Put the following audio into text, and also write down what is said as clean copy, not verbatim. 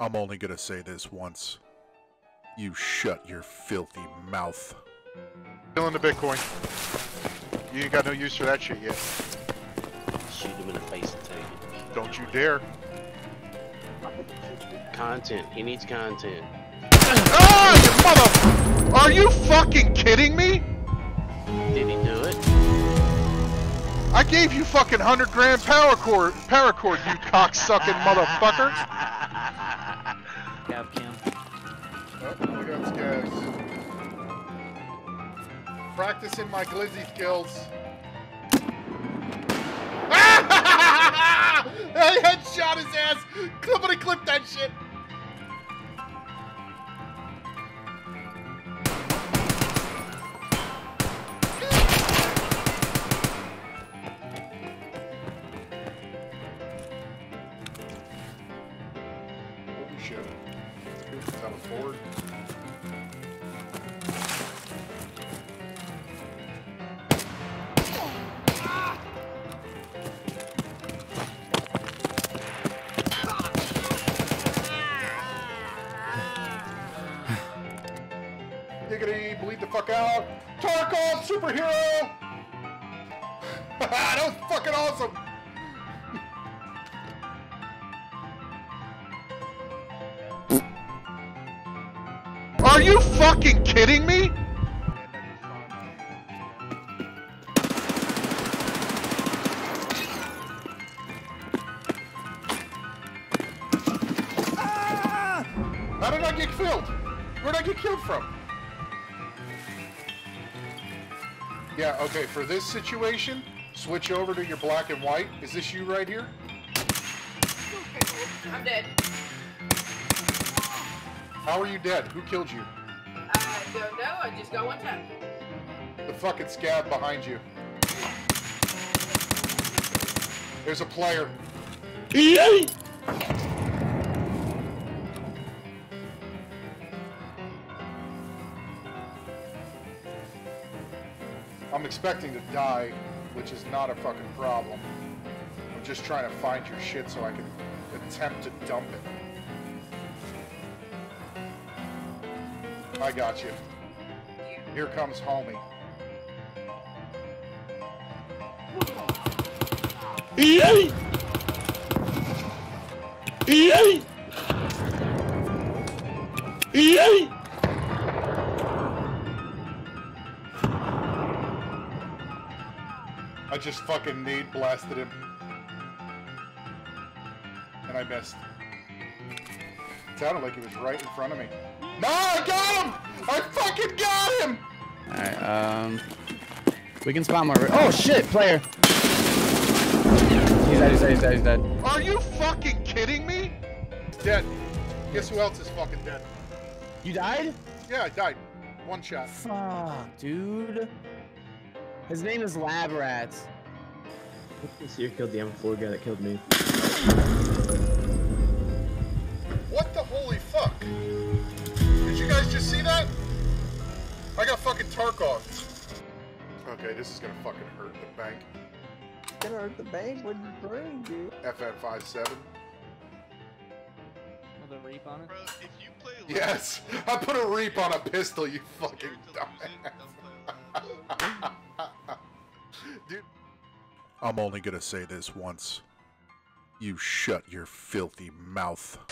I'm only gonna say this once. You shut your filthy mouth. Stealing the Bitcoin. You ain't got no use for that shit yet. Shoot him in the face and take it. Don't you dare. Content. He needs content. Ah, you mother! Are you fucking kidding me? Did he do it? I gave you fucking 100 grand paracord, you cocksucking motherfucker. Gab cam. Oh, I got scabs. Practicing my glizzy skills. I headshot his ass. Somebody clip that shit. Bleed the fuck out. Tarkov superhero! That was fucking awesome! Are you fucking kidding me? Ah! How did I get killed? Where did I get killed from? Yeah, okay, for this situation, switch over to your black and white. Is this you right here? I'm dead. How are you dead? Who killed you? I don't know, I just got one time. The fucking scab behind you. There's a player. Yay! I'm expecting to die, which is not a fucking problem. I'm just trying to find your shit so I can attempt to dump it. I got you. Here comes homie. Yay! Yay! Yay! I just fucking nade blasted him. And I missed. It sounded like he was right in front of me. No, I got him! I fucking got him! Alright, we can spawn more. Oh shit, player! He's dead, he's dead, he's dead, he's dead. Are you fucking kidding me? Dead. Guess who else is fucking dead? You died? Yeah, I died. One shot. Fuck, dude. His name is Lab Rats. This year killed the M4 guy that killed me. What the holy fuck? Did you guys just see that? I got fucking Tarkov. Okay, this is gonna fucking hurt the bank. It's gonna hurt the bank? What'd you bring, dude? FN57. With a reap on it? Bro, if you play like yes! I put a reap on a pistol, you fucking dumbass. Dude. I'm only gonna say this once. You shut your filthy mouth.